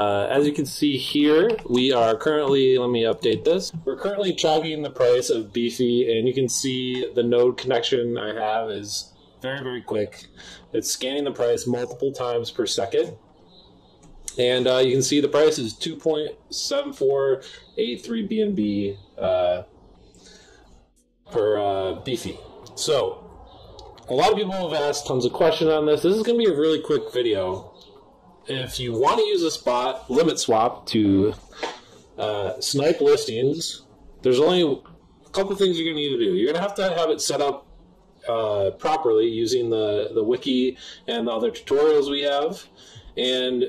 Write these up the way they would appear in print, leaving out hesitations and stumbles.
As you can see here, we are currently, let me update this. We're currently tracking the price of Beefy, and you can see the node connection I have is very, very quick. It's scanning the price multiple times per second. And you can see the price is 2.7483 BNB per Beefy. So a lot of people have asked tons of questions on this. This is going to be a really quick video. If you want to use a spot limit swap to snipe listings, there's only a couple things you're going to need to do. You're going to have it set up properly using the wiki and the other tutorials we have. And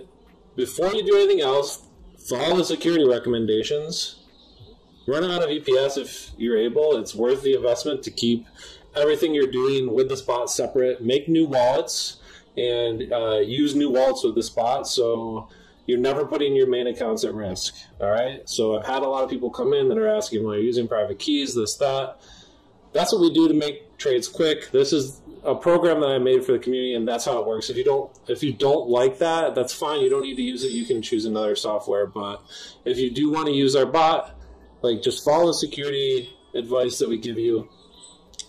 before you do anything else, follow the security recommendations. Run out of VPS if you're able. It's worth the investment to keep everything you're doing with the spot separate. Make new wallets. And use new wallets with the spot, so you're never putting your main accounts at risk. All right. So I've had a lot of people come in that are asking, "Well, you're using private keys, this, that." That's what we do to make trades quick. This is a program that I made for the community, and that's how it works. If you don't like that, that's fine. You don't need to use it. You can choose another software. But if you do want to use our bot, like, just follow the security advice that we give you.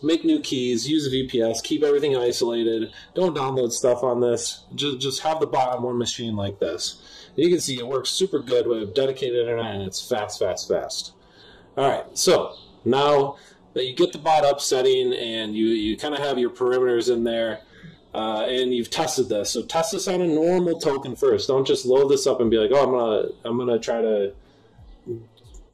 Make new keys, use a VPS, keep everything isolated, don't download stuff on this, just have the bot on one machine like this. And you can see it works super good with dedicated internet, and it's fast, fast, fast. Alright, so now that you get the bot up setting and you kind of have your perimeters in there, and you've tested this, so test this on a normal token first. Don't just load this up and be like, oh, I'm gonna try to,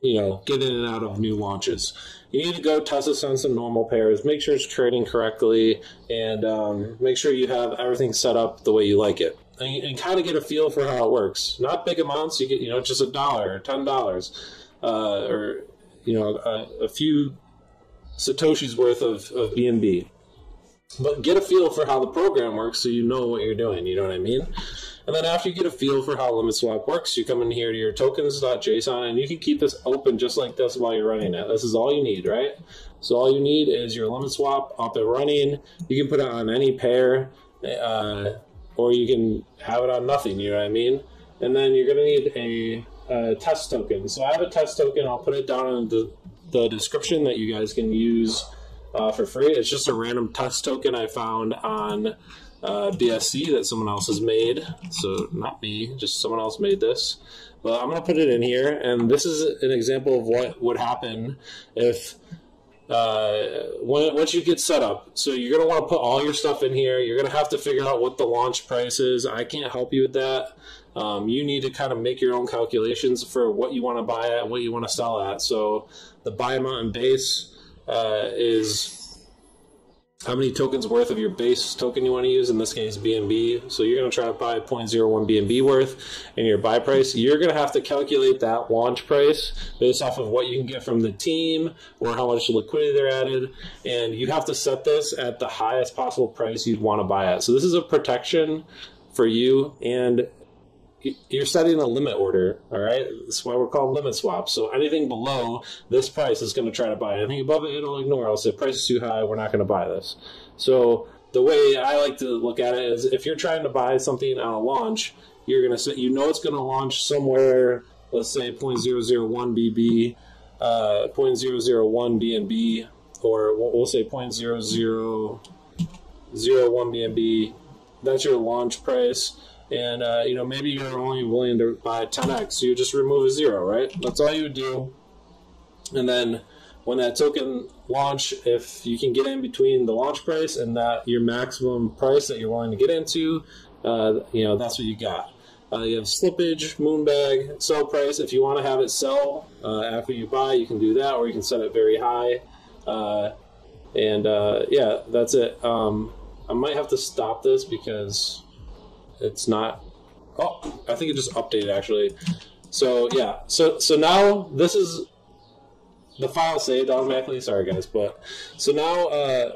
you know, get in and out of new launches. You need to go test this on some normal pairs, make sure it's trading correctly, and make sure you have everything set up the way you like it. And kind of get a feel for how it works. Not big amounts, you get, you know, just $1 or $10, or, you know, a few Satoshis worth of BNB. But get a feel for how the program works so you know what you're doing, you know what I mean? And then after you get a feel for how limit swap works, you come in here to your tokens.json, and you can keep this open just like this while you're running it. This is all you need, right? So all you need is your limit swap up and running. You can put it on any pair, or you can have it on nothing, you know what I mean? And then you're going to need a test token. So I have a test token. I'll put it down in the description that you guys can use for free. It's just a random test token I found on BSC that someone else has made, so not me, just someone else made this. But I'm going to put it in here, and this is an example of what would happen if once you get set up. So you're going to want to put all your stuff in here. You're going to have to figure out what the launch price is. I can't help you with that. You need to kind of make your own calculations for what you want to buy at and what you want to sell at. So the buy amount and base is how many tokens worth of your base token you want to use, in this case BNB. So you're going to try to buy 0.01 BNB worth, and your buy price, you're going to have to calculate that launch price based off of what you can get from the team or how much liquidity they're added, and you have to set this at the highest possible price you'd want to buy at. So this is a protection for you, and you're setting a limit order, all right? That's why we're called limit swap. So anything below this price is going to try to buy it. Anything above it, it'll ignore. I'll say price is too high, we're not going to buy this. So the way I like to look at it is, if you're trying to buy something on a launch, you're going to say, you know, it's going to launch somewhere, let's say 0.001 BB, 0.001 BNB, or we'll say 0.0001 BNB. That's your launch price. And, you know, maybe you're only willing to buy 10x, so you just remove a zero, right? That's all you would do. And then when that token launch, if you can get in between the launch price and that your maximum price that you're willing to get into, you know, that's what you got. You have slippage, moonbag, sell price. If you want to have it sell after you buy, you can do that, or you can set it very high. Yeah, that's it. I might have to stop this because it's not, oh, I think it just updated actually. So yeah, so now this is the file saved automatically. Sorry guys, but so now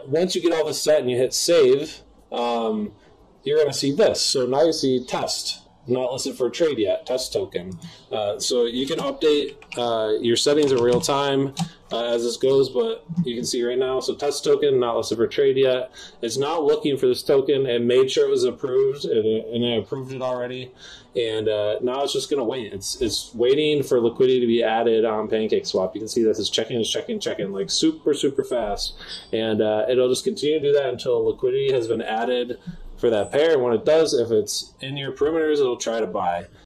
once you get all this set and you hit save, you're gonna see this. So now you see test, not listed for trade yet, test token. So you can update your settings in real time. as this goes, but you can see right now, so test token, not listed for trade yet. It's not looking for this token. It made sure it was approved, and it approved it already. And now it's just going to wait. It's waiting for liquidity to be added on PancakeSwap. You can see this is checking, like super, super fast. And it'll just continue to do that until liquidity has been added for that pair. And when it does, if it's in your perimeters, it'll try to buy.